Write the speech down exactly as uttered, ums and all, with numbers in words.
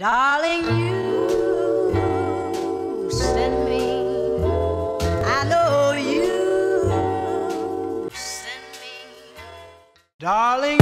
Darling, you send me, I know you send me, darling.